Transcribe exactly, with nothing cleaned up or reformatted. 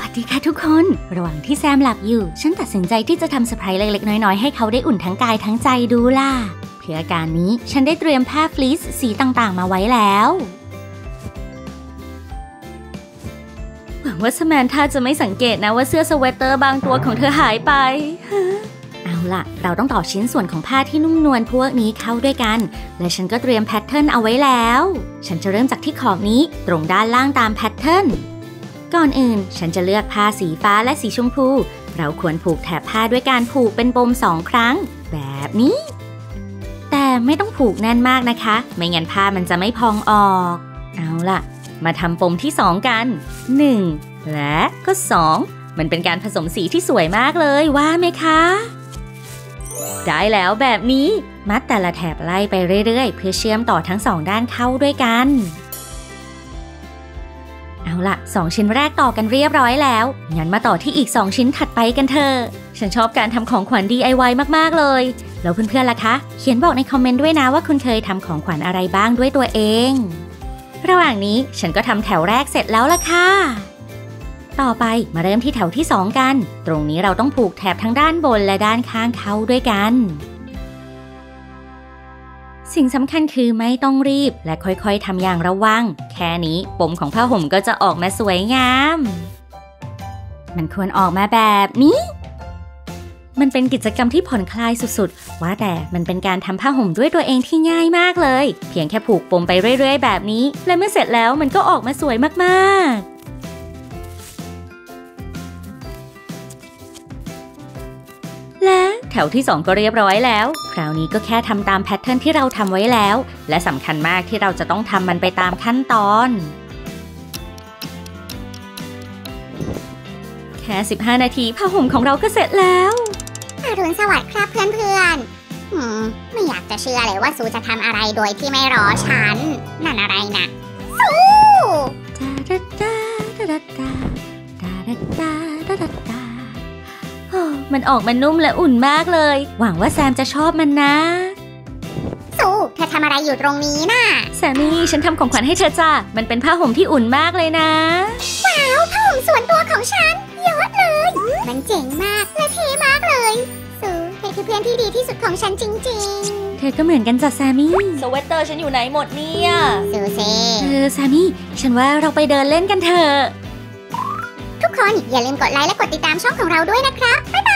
วัสดีค่ะทุกคนระหว่างที่แซมหลับอยู่ฉันตัดสินใจที่จะทำเซอร์ไพรส์เล็กๆน้อยๆให้เขาได้อุ่นทั้งกายทั้งใจดูล่ะเพื่อการนี้ฉันได้เตรียมผ้าฟลีซสีต่างๆมาไว้แล้วหวังว่าสแมนธาจะไม่สังเกตนะว่าเสื้อสเวตเตอร์บางตัวของเธอหายไปเอาล่ะเราต้องต่อชิ้นส่วนของผ้าที่นุ่มนวลพวกนี้เข้าด้วยกันและฉันก็เตรียมแพทเทิร์นเอาไว้แล้วฉันจะเริ่มจากที่ขอบนี้ตรงด้านล่างตามแพทเทิร์นก่อนอื่นฉันจะเลือกผ้าสีฟ้าและสีชมพูเราควรผูกแถบผ้าด้วยการผูกเป็นปมสองครั้งแบบนี้แต่ไม่ต้องผูกแน่นมากนะคะไม่งั้นผ้ามันจะไม่พองออกเอาล่ะมาทำปมที่สองกันหนึ่งและก็สองมันเป็นการผสมสีที่สวยมากเลยว่าไหมคะได้แล้วแบบนี้มัดแต่ละแถบไล่ไปเรื่อยๆเพื่อเชื่อมต่อทั้งสองด้านเข้าด้วยกันเอาล่ะสองชิ้นแรกต่อกันเรียบร้อยแล้วงั้นมาต่อที่อีกสองชิ้นถัดไปกันเถอะฉันชอบการทำของขวัญ ดี ไอ วาย มากๆเลยแล้วเพื่อนๆล่ะคะเขียนบอกในคอมเมนต์ด้วยนะว่าคุณเคยทำของขวัญอะไรบ้างด้วยตัวเองระหว่างนี้ฉันก็ทำแถวแรกเสร็จแล้วล่ะค่ะต่อไปมาเริ่มที่แถวที่สองกันตรงนี้เราต้องผูกแถบทั้งด้านบนและด้านข้างเข้าด้วยกันสิ่งสำคัญคือไม่ต้องรีบและค่อยๆทำอย่างระวังแค่นี้ปมของผ้าห่มก็จะออกมาสวยงามมันควรออกมาแบบนี้มันเป็นกิจกรรมที่ผ่อนคลายสุดๆว่าแต่มันเป็นการทำผ้าห่มด้วยตัวเองที่ง่ายมากเลยเพียงแค่ผูกปมไปเรื่อยๆแบบนี้และเมื่อเสร็จแล้วมันก็ออกมาสวยมากๆและแถวที่สองก็เรียบร้อยแล้วคราวนี้ก็แค่ทำตามแพทเทิร์นที่เราทำไว้แล้วและสำคัญมากที่เราจะต้องทำมันไปตามขั้นตอนแค่สิบห้านาทีผ้าห่มของเราก็เสร็จแล้วอรุณสวัสดิ์ครับเพื่อนๆอืมไม่อยากจะเชื่อเลยว่าซูจะทำอะไรโดยที่ไม่รอฉันนั่นอะไรนะซูมันออกมานุ่มและอุ่นมากเลยหวังว่าแซมจะชอบมันนะซูเธอทำอะไรอยู่ตรงนี้น่ะแซมมี่ฉันทำของขวัญให้เธอจ้ะมันเป็นผ้าห่มที่อุ่นมากเลยนะว้าวผ้าห่มส่วนตัวของฉันเยอะเลยมันเจ๋งมากและเท่มากเลยซูเธอคือเพื่อนที่ดีที่สุดของฉันจริงๆเธอก็เหมือนกันจ้ะแซมมี่สเวตเตอร์ฉันอยู่ไหนหมดเนี่ยซูเซ่เออแซมมี่ฉันว่าเราไปเดินเล่นกันเถอะทุกคนอย่าลืมกดไลค์และกดติดตามช่องของเราด้วยนะครับบ๊ายบาย